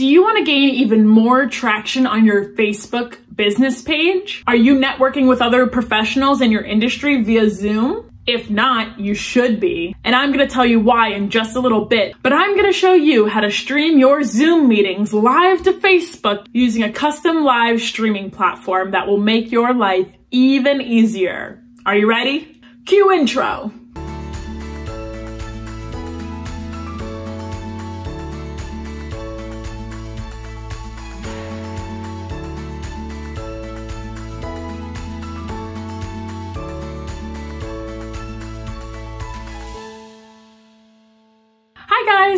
Do you want to gain even more traction on your Facebook business page? Are you networking with other professionals in your industry via Zoom? If not, you should be. And I'm going to tell you why in just a little bit, but I'm going to show you how to stream your Zoom meetings live to Facebook using a custom live streaming platform that will make your life even easier. Are you ready? Cue intro.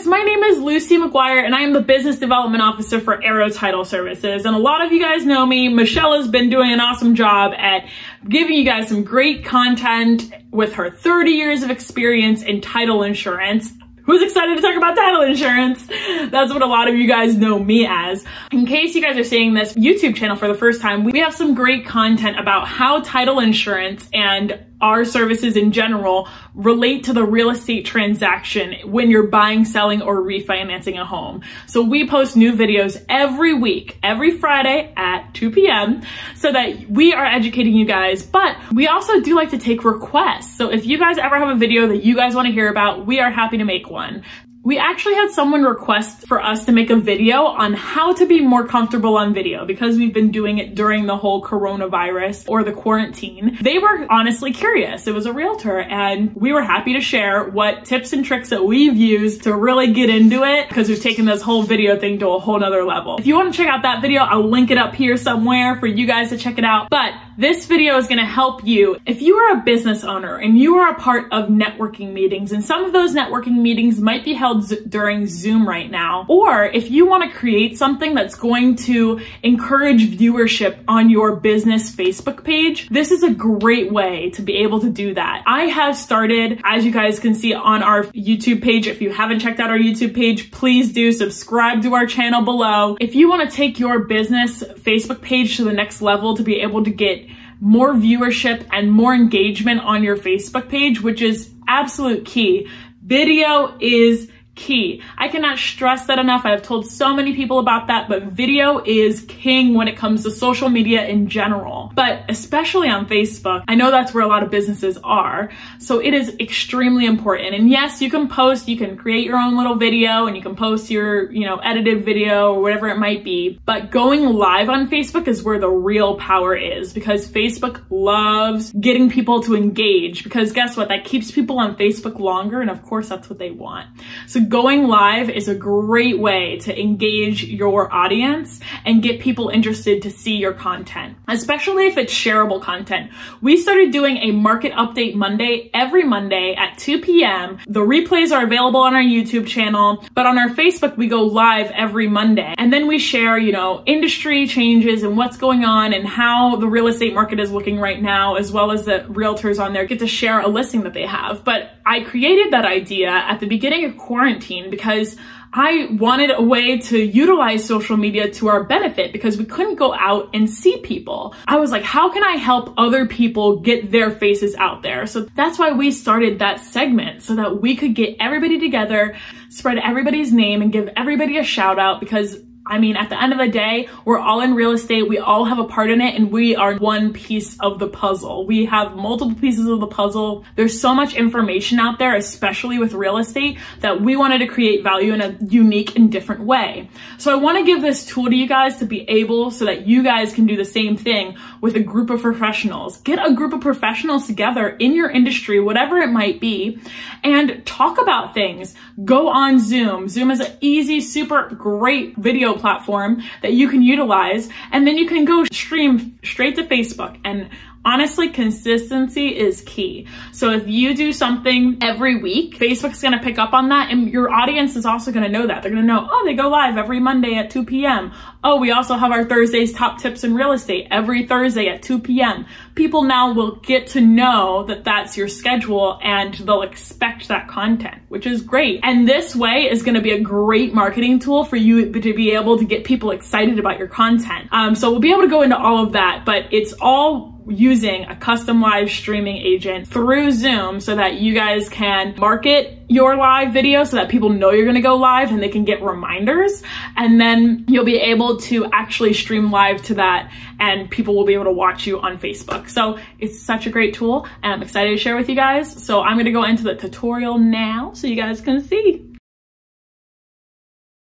My name is Lucy McGuire, and I am the Business Development Officer for Arrow Title Services. And a lot of you guys know me. Michelle has been doing an awesome job at giving you guys some great content with her 30 years of experience in title insurance. Who's excited to talk about title insurance? That's what a lot of you guys know me as. In case you guys are seeing this YouTube channel for the first time, we have some great content about how title insurance and our services in general relate to the real estate transaction when you're buying, selling, or refinancing a home. So we post new videos every week, every Friday at 2 p.m. so that we are educating you guys, but we also do like to take requests. So if you guys ever have a video that you guys wanna hear about, we are happy to make one. We actually had someone request for us to make a video on how to be more comfortable on video because we've been doing it during the whole coronavirus or the quarantine. They were honestly curious. It was a realtor, and we were happy to share what tips and tricks that we've used to really get into it because we've taken this whole video thing to a whole nother level. If you want to check out that video, I'll link it up here somewhere for you guys to check it out. But this video is going to help you. If you are a business owner and you are a part of networking meetings, and some of those networking meetings might be held during Zoom right now, or if you want to create something that's going to encourage viewership on your business Facebook page, this is a great way to be able to do that. I have started, as you guys can see on our YouTube page, if you haven't checked out our YouTube page, please do subscribe to our channel below. If you want to take your business Facebook page to the next level to be able to get more viewership and more engagement on your Facebook page, which is absolute key, video is key. I cannot stress that enough. I have told so many people about that, but video is king when it comes to social media in general, but especially on Facebook. I know that's where a lot of businesses are, so it is extremely important. And yes, you can post, you can create your own little video, and you can post your, edited video or whatever it might be, but going live on Facebook is where the real power is, because Facebook loves getting people to engage, because guess what? That keeps people on Facebook longer, and of course that's what they want. So going live is a great way to engage your audience and get people interested to see your content, especially if it's shareable content. We started doing a market update Monday every Monday at 2 p.m. The replays are available on our YouTube channel, but on our Facebook, we go live every Monday. And then we share, industry changes and what's going on and how the real estate market is looking right now, as well as the realtors on there get to share a listing that they have. But I created that idea at the beginning of quarantine because I wanted a way to utilize social media to our benefit because we couldn't go out and see people. I was like, how can I help other people get their faces out there? So that's why we started that segment, so that we could get everybody together, spread everybody's name, and give everybody a shout out, because at the end of the day, we're all in real estate, we all have a part in it, and we are one piece of the puzzle. We have multiple pieces of the puzzle. There's so much information out there, especially with real estate, that we wanted to create value in a unique and different way. So I want to give this tool to you guys to be able so that you guys can do the same thing with a group of professionals. Get a group of professionals together in your industry, whatever it might be, and talk about things. Go on Zoom. Zoom is an easy, super great video platform that you can utilize, and then you can go stream straight to Facebook. And honestly, consistency is key. So if you do something every week, Facebook's going to pick up on that, and your audience is also going to know that. They're going to know, oh, they go live every Monday at 2 p.m. Oh, we also have our Thursday's top tips in real estate every Thursday at 2 p.m. People now will get to know that that's your schedule, and they'll expect that content, which is great. And this way is going to be a great marketing tool for you to be able to get people excited about your content. So we'll be able to go into all of that, but it's all using a custom live streaming agent through Zoom so that you guys can market your live video so that people know you're gonna go live and they can get reminders. And then you'll be able to actually stream live to that and people will be able to watch you on Facebook. So it's such a great tool and I'm excited to share with you guys. So I'm gonna go into the tutorial now so you guys can see.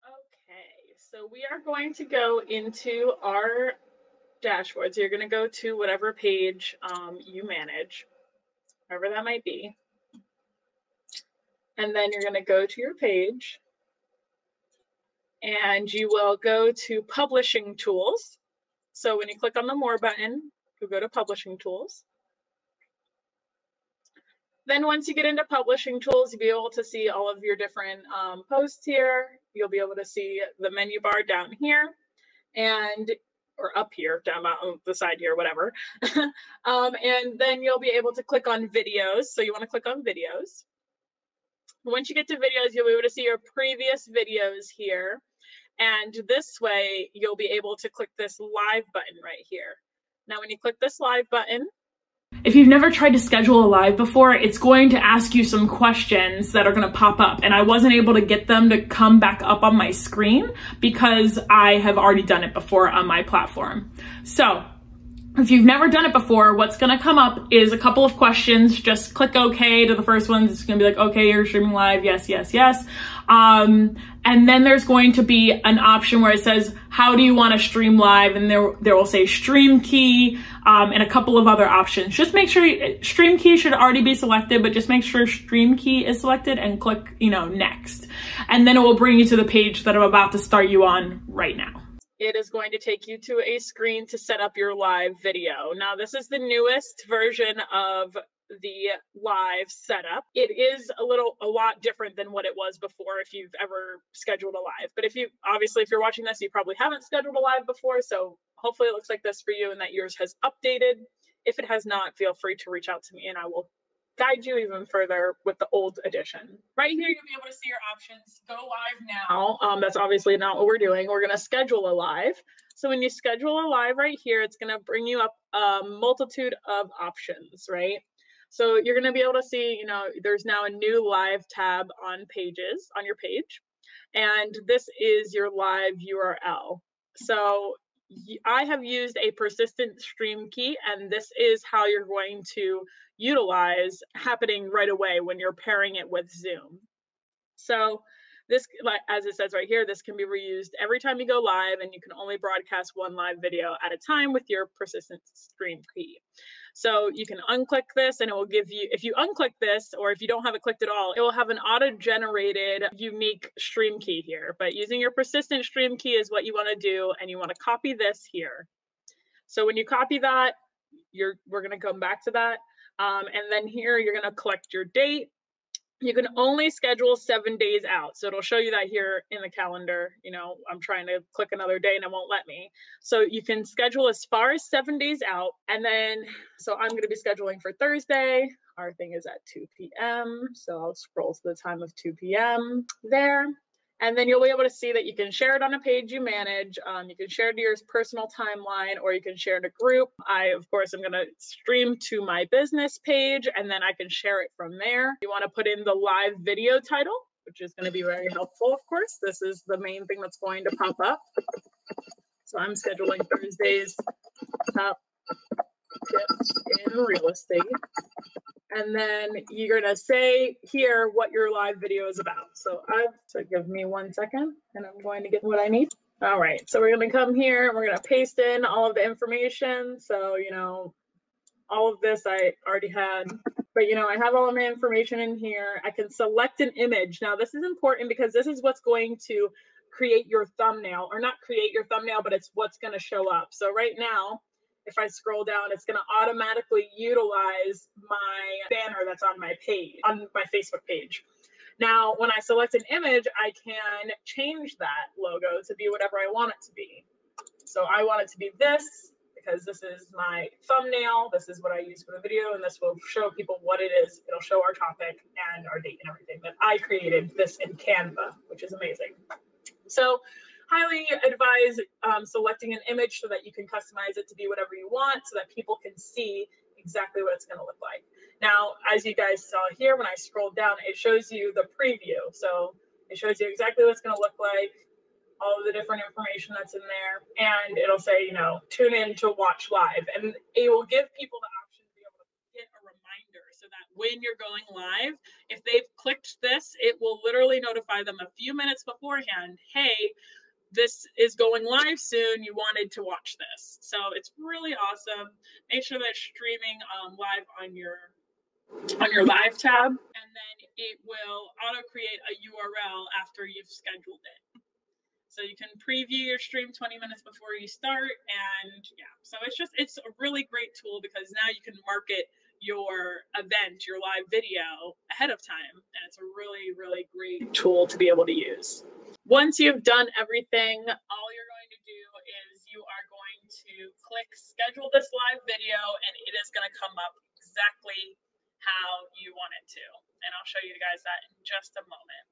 Okay, so we are going to go into our dashboards. You're going to go to whatever page you manage, wherever that might be. And then you're going to go to your page and you will go to publishing tools. So when you click on the more button, you'll go to publishing tools. Then once you get into publishing tools, you'll be able to see all of your different posts here. You'll be able to see the menu bar down here and or up here, down on the side here, whatever. And then you'll be able to click on videos. So you want to click on videos. Once you get to videos, you'll be able to see your previous videos here. And this way, you'll be able to click this live button right here. Now, when you click this live button, if you've never tried to schedule a live before, it's going to ask you some questions that are going to pop up. And I wasn't able to get them to come back up on my screen because I have already done it before on my platform. So if you've never done it before, what's going to come up is a couple of questions. Just click OK to the first one. It's going to be like, OK, you're streaming live. Yes, yes, yes. And then there's going to be an option where it says, how do you want to stream live? And there will say stream key and a couple of other options. Just make sure stream key should already be selected, but just make sure stream key is selected and click, you know, next. And then it will bring you to the page that I'm about to start you on right now. It is going to take you to a screen to set up your live video. Now, this is the newest version of the live setup. It is a lot different than what it was before if you've ever scheduled a live. But if you're watching this, you probably haven't scheduled a live before. So hopefully it looks like this for you and that yours has updated. If it has not, feel free to reach out to me and I will guide you even further with the old edition. Right here, you'll be able to see your options. Go live now. That's obviously not what we're doing. We're going to schedule a live. So when you schedule a live right here, it's going to bring you up a multitude of options, right? So you're going to be able to see, you know, there's now a new live tab on pages, on your page. And this is your live URL. So I have used a persistent stream key, and this is how you're going to utilize happening right away when you're pairing it with Zoom. So this, as it says right here, this can be reused every time you go live, and you can only broadcast one live video at a time with your persistent stream key. So you can unclick this and it will give you, if you unclick this or if you don't have it clicked at all, it will have an auto-generated unique stream key here. But using your persistent stream key is what you want to do, and you want to copy this here. So when you copy that, we're going to come back to that. And then here you're going to collect your date. You can only schedule 7 days out. So it'll show you that here in the calendar. You know, I'm trying to click another day and it won't let me. So you can schedule as far as 7 days out. And then, so I'm going to be scheduling for Thursday. Our thing is at 2 p.m. So I'll scroll to the time of 2 p.m. there. And then you'll be able to see that you can share it on a page you manage. You can share it to your personal timeline, or you can share it to group. I, of course, am going to stream to my business page, and then I can share it from there. You want to put in the live video title, which is going to be very helpful, of course. This is the main thing that's going to pop up. So I'm scheduling Thursdays top tips in real estate. And then you're going to say here what your live video is about. So give me 1 second and I'm going to get what I need. All right. So we're going to come here and we're going to paste in all of the information. So, you know, all of this I already had, but, you know, I have all of my information in here. I can select an image. Now, this is important because this is what's going to create your thumbnail, or not create your thumbnail, but it's what's going to show up. So right now, if I scroll down, it's going to automatically utilize my banner that's on my page, on my Facebook page. Now, when I select an image, I can change that logo to be whatever I want it to be. So I want it to be this because this is my thumbnail. This is what I use for the video, and this will show people what it is. It'll show our topic and our date and everything. But I created this in Canva, which is amazing. So highly advise selecting an image so that you can customize it to be whatever you want so that people can see exactly what it's going to look like. Now, as you guys saw here, when I scrolled down, it shows you the preview. So it shows you exactly what it's going to look like, all of the different information that's in there, and it'll say, you know, tune in to watch live. And it will give people the option to be able to get a reminder so that when you're going live, if they've clicked this, it will literally notify them a few minutes beforehand, hey, this is going live soon. You wanted to watch this. So it's really awesome. Make sure that it's streaming live on your live tab, and then it will auto create a URL after you've scheduled it. So you can preview your stream 20 minutes before you start. And yeah, so it's a really great tool because now you can market your event, your live video ahead of time. And it's a really, really great tool to be able to use. Once you've done everything, all you're going to do is you are going to click schedule this live video, and it is going to come up exactly how you want it to. And I'll show you guys that in just a moment.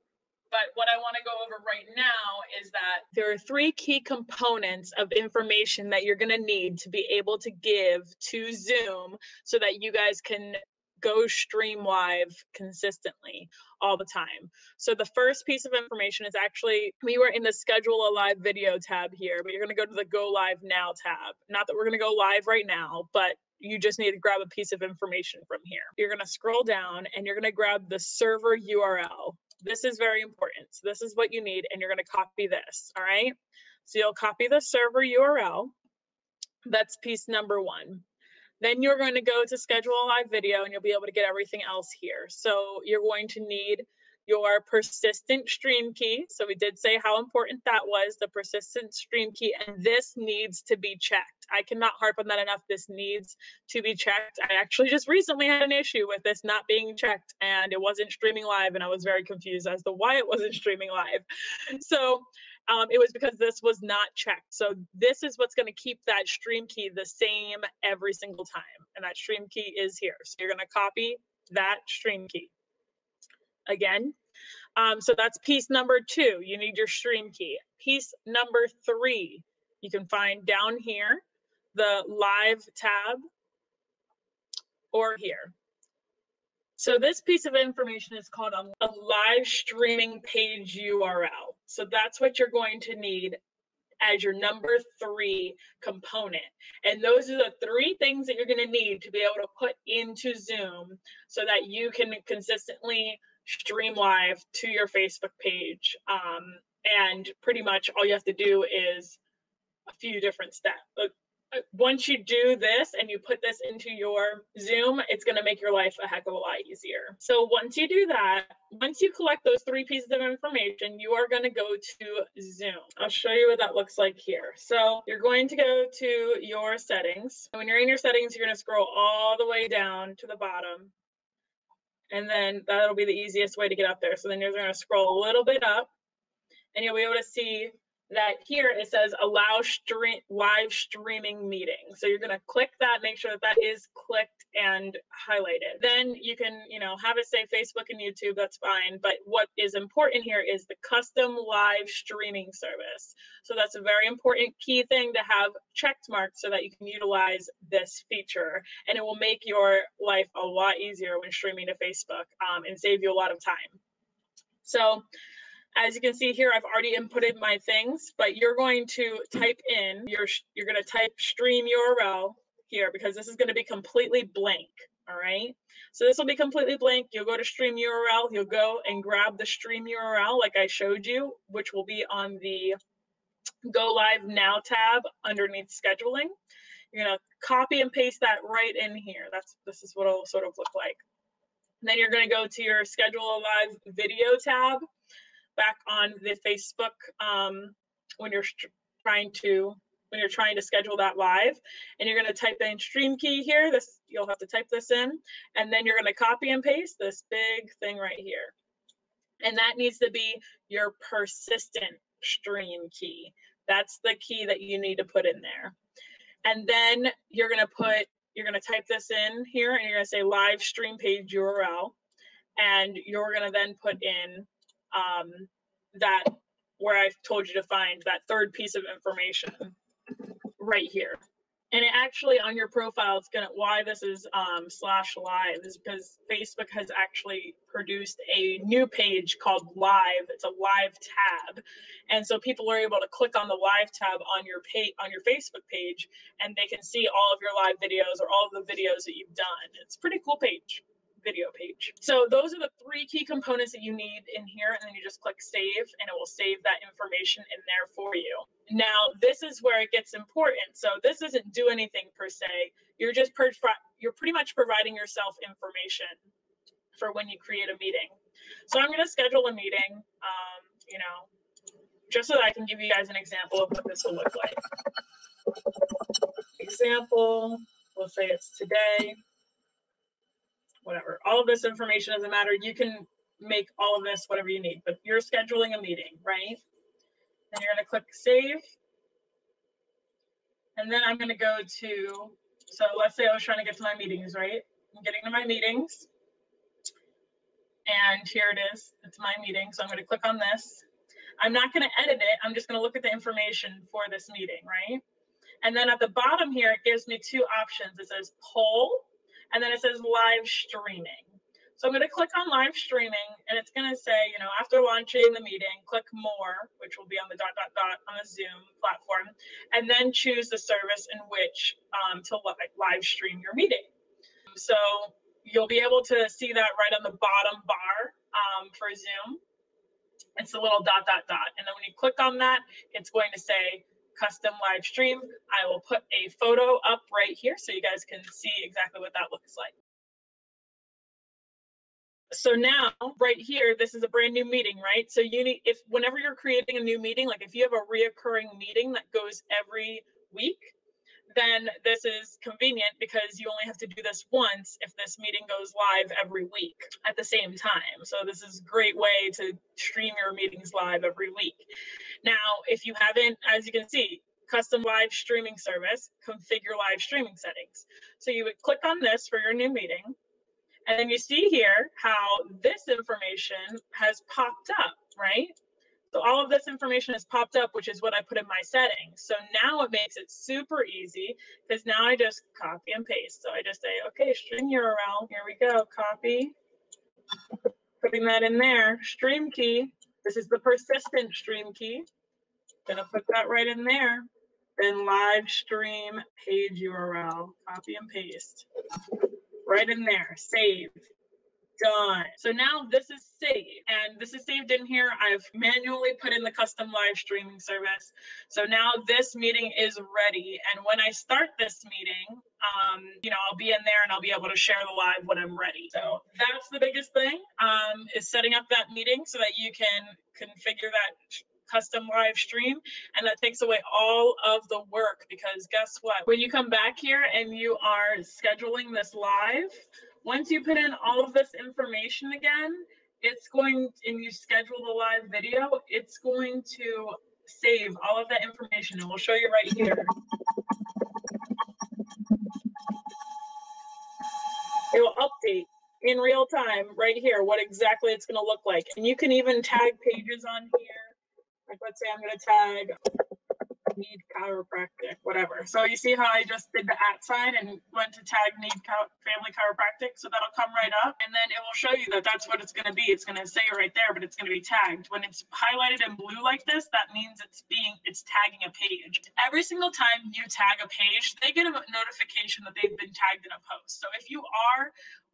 But what I want to go over right now is that there are three key components of information that you're going to need to be able to give to Zoom so that you guys can go stream live consistently all the time. So the first piece of information is actually, we were in the schedule a live video tab here, but you're going to go to the go live now tab. Not that we're going to go live right now, but you just need to grab a piece of information from here. You're going to scroll down and you're going to grab the server URL. This is very important. So this is what you need, and you're going to copy this, all right? So you'll copy the server URL. That's piece number one. Then you're going to go to schedule a live video, and you'll be able to get everything else here. So you're going to need your persistent stream key. So we did say how important that was, the persistent stream key, and this needs to be checked. I cannot harp on that enough. This needs to be checked. I actually just recently had an issue with this not being checked, and it wasn't streaming live, and I was very confused as to why it wasn't streaming live. So it was because this was not checked. So this is what's going to keep that stream key the same every single time, and that stream key is here. So you're going to copy that stream key. Again, so that's piece number two. You need your stream key. Piece number three, you can find down here, the live tab, or here. So this piece of information is called a live streaming page URL. So that's what you're going to need as your number three component. And those are the three things that you're going to need to be able to put into Zoom so that you can consistently stream live to your Facebook page. And pretty much all you have to do is a few different steps. Once you do this and you put this into your Zoom, it's going to make your life a heck of a lot easier. So once you do that, once you collect those three pieces of information, you are going to go to Zoom. I'll show you what that looks like here. So you're going to go to your settings. When you're in your settings, you're going to scroll all the way down to the bottom. And then that'll be the easiest way to get up there. So then you're going to scroll a little bit up, and you'll be able to see that here it says allow live streaming meeting. So you're going to click that, make sure that that is clicked and highlighted. Then you can, you know, have it say Facebook and YouTube, that's fine. But what is important here is the custom live streaming service. So that's a very important key thing to have checked marked so that you can utilize this feature, and it will make your life a lot easier when streaming to Facebook and save you a lot of time. So as you can see here, I've already inputted my things, but you're going to type in you're going to type stream URL here, because this is going to be completely blank. All right. So this will be completely blank. You'll go to stream URL. You'll go and grab the stream URL like I showed you, which will be on the Go Live Now tab underneath scheduling. You're going to copy and paste that right in here. This is what it'll sort of look like. And then you're going to go to your schedule a live video tab. Back on the Facebook when you're trying to schedule that live, and you're going to type in stream key here. This, you'll have to type this in, and then you're going to copy and paste this big thing right here, and that needs to be your persistent stream key. That's the key that you need to put in there, and then you're going to type this in here, and you're going to say live stream page URL, and you're going to then put in that where I've told you to find that third piece of information right here. And it actually on your profile, it's gonna, why this is /live is because Facebook has actually produced a new page called live. It's a live tab. And so people are able to click on the live tab on your page, on your Facebook page, and they can see all of your live videos or all of the videos that you've done. It's a pretty cool page, video page. So those are the three key components that you need in here. And then you just click save and it will save that information in there for you. Now, this is where it gets important. So this doesn't do anything per se. You're just pretty much providing yourself information for when you create a meeting. So I'm going to schedule a meeting, you know, just so that I can give you guys an example of what this will look like. Example, we'll say it's today. Whatever, all of this information doesn't matter. You can make all of this whatever you need, but you're scheduling a meeting, right? And you're gonna click save. And then I'm gonna go to, so let's say I was trying to get to my meetings, right? I'm getting to my meetings. And here it is, it's my meeting. So I'm gonna click on this. I'm not gonna edit it. I'm just gonna look at the information for this meeting, right? And then at the bottom here, it gives me two options. It says poll. And then it says live streaming. So I'm going to click on live streaming and it's going to say, you know, after launching the meeting, click more, which will be on the ... on the Zoom platform, and then choose the service in which to live stream your meeting. So you'll be able to see that right on the bottom bar for Zoom. It's a little ... And then when you click on that, it's going to say custom live stream. I will put a photo up right here so you guys can see exactly what that looks like. So now right here, this is a brand new meeting, right? So you need, if whenever you're creating a new meeting, like if you have a reoccurring meeting that goes every week, then this is convenient because you only have to do this once if this meeting goes live every week at the same time. So this is a great way to stream your meetings live every week. Now, if you haven't, as you can see, custom live streaming service, configure live streaming settings. So you would click on this for your new meeting. And then you see here how this information has popped up, right? So all of this information has popped up, which is what I put in my settings. So now it makes it super easy because now I just copy and paste. So I just say, okay, stream URL. Here we go. Copy. Putting that in there. Stream key. This is the persistent stream key. Gonna put that right in there. Then live stream page URL. Copy and paste. Right in there. Save. Done. So now this is saved, and this is saved in here. I've manually put in the custom live streaming service. So now this meeting is ready. And when I start this meeting, you know, I'll be in there and I'll be able to share the live when I'm ready. So that's the biggest thing, is setting up that meeting so that you can configure that custom live stream. And that takes away all of the work, because guess what? When you come back here and you are scheduling this live, once you put in all of this information again, it's going, and you schedule the live video, it's going to save all of that information. And we'll show you right here. It will update in real time right here what exactly it's going to look like. And you can even tag pages on here. Like, let's say I'm going to tag need chiropractic, whatever. So you see how I just did the @ sign and went to tag need family chiropractic. So that'll come right up, and then it will show you that that's what it's going to be. It's going to say right there, but it's going to be tagged. When it's highlighted in blue like this, that means it's tagging a page. Every single time you tag a page, they get a notification that they've been tagged in a post. So if you are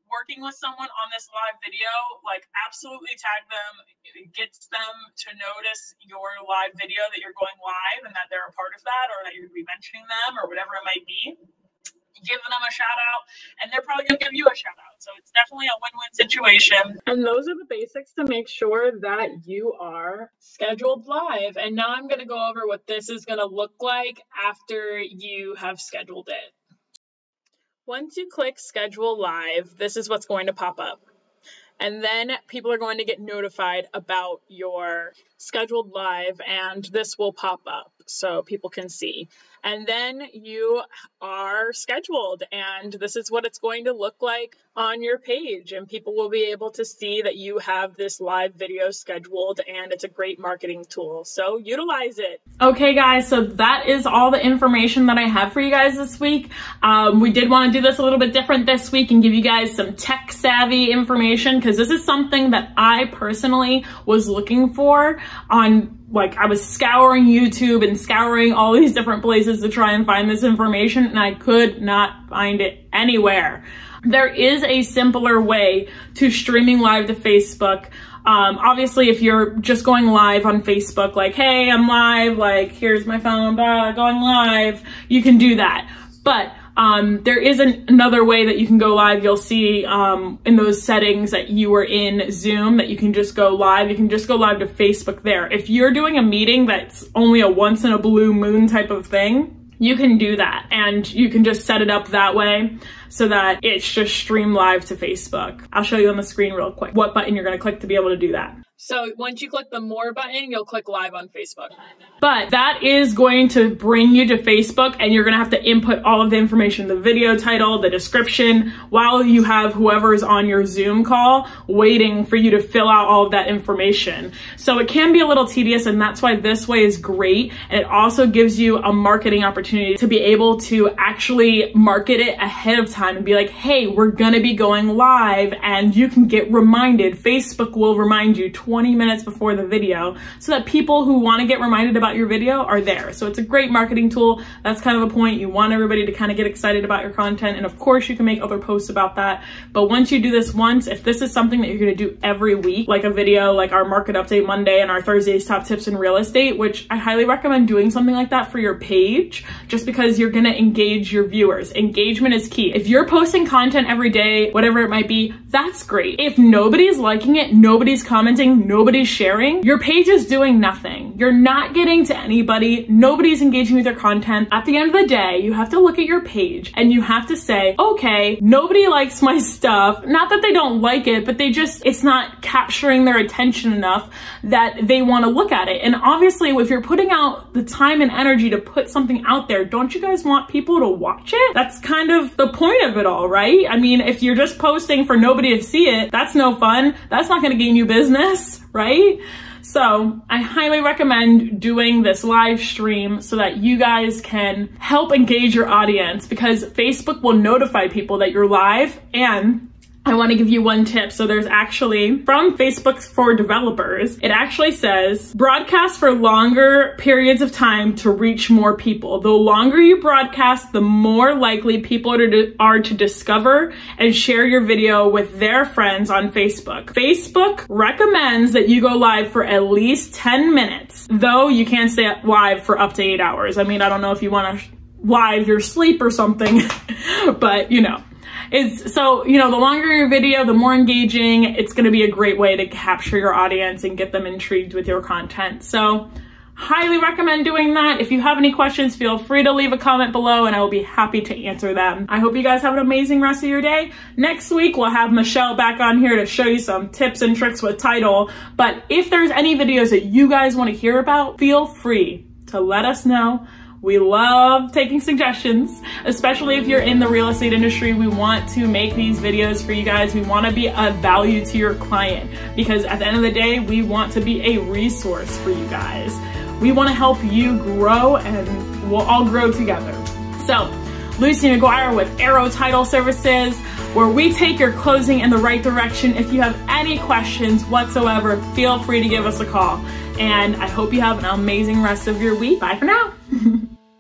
working with someone on this live video, like absolutely tag them. It gets them to notice your live video that you're going live and that they're a part of that, or that you're going to be mentioning them or whatever it might be. Give them a shout out and they're probably going to give you a shout out. So it's definitely a win-win situation. And those are the basics to make sure that you are scheduled live. And now I'm going to go over what this is going to look like after you have scheduled it. Once you click schedule live, this is what's going to pop up. And then people are going to get notified about your scheduled live, and this will pop up so people can see. And then you are scheduled, and this is what it's going to look like on your page. And people will be able to see that you have this live video scheduled, and it's a great marketing tool. So utilize it. Okay, guys, so that is all the information that I have for you guys this week. We did want to do this a little bit different this week and give you guys some tech savvy information, because this is something that I personally was looking for on, like, I was scouring YouTube and scouring all these different places to try and find this information, and I could not find it anywhere. There is a simpler way to streaming live to Facebook. Obviously, if you're just going live on Facebook, like, hey, I'm live, like, here's my phone, blah, going live, you can do that. But there is another way that you can go live. You'll see in those settings that you were in Zoom that you can just go live. You can just go live to Facebook there. If you're doing a meeting that's only a once in a blue moon type of thing, you can do that. And you can just set it up that way so that it's just stream live to Facebook. I'll show you on the screen real quick what button you're gonna click to be able to do that. So once you click the more button, you'll click live on Facebook. But that is going to bring you to Facebook, and you're gonna have to input all of the information, the video title, the description, while you have whoever's on your Zoom call waiting for you to fill out all of that information. So it can be a little tedious, and that's why this way is great. And it also gives you a marketing opportunity to be able to actually market it ahead of time and be like, hey, we're gonna be going live, and you can get reminded. Facebook will remind you 20 minutes before the video so that people who want to get reminded about your video are there. So it's a great marketing tool. That's kind of the point. You want everybody to kind of get excited about your content. And of course you can make other posts about that. But once you do this once, if this is something that you're going to do every week, like a video, like our market update Monday and our Thursday's top tips in real estate, which I highly recommend doing something like that for your page, just because you're going to engage your viewers. Engagement is key. If you're posting content every day, whatever it might be, that's great. If nobody's liking it, nobody's commenting, nobody's sharing, your page is doing nothing. You're not getting to anybody. Nobody's engaging with your content. At the end of the day, you have to look at your page and you have to say, okay, nobody likes my stuff. Not that they don't like it, but they just, it's not capturing their attention enough that they want to look at it. And obviously, if you're putting out the time and energy to put something out there, don't you guys want people to watch it? That's kind of the point of it all, right? I mean, if you're just posting for nobody to see it, that's no fun. That's not going to gain you business, right? So I highly recommend doing this live stream so that you guys can help engage your audience, because Facebook will notify people that you're live. And I want to give you one tip. So there's actually, from Facebook for Developers, it actually says broadcast for longer periods of time to reach more people. The longer you broadcast, the more likely people are to discover and share your video with their friends on Facebook. Facebook recommends that you go live for at least 10 minutes, though you can stay live for up to 8 hours. I mean, I don't know if you want to live your sleep or something, but you know. So, the longer your video, the more engaging. It's going to be a great way to capture your audience and get them intrigued with your content. So highly recommend doing that. If you have any questions, feel free to leave a comment below and I will be happy to answer them. I hope you guys have an amazing rest of your day. Next week, we'll have Michelle back on here to show you some tips and tricks with title. But if there's any videos that you guys want to hear about, feel free to let us know. We love taking suggestions, especially if you're in the real estate industry. We want to make these videos for you guys. We want to be a value to your client, because at the end of the day, we want to be a resource for you guys. We want to help you grow, and we'll all grow together. So Lucy McGuire with Arrow Title Services, where we take your closing in the right direction. If you have any questions whatsoever, feel free to give us a call. And I hope you have an amazing rest of your week. Bye for now.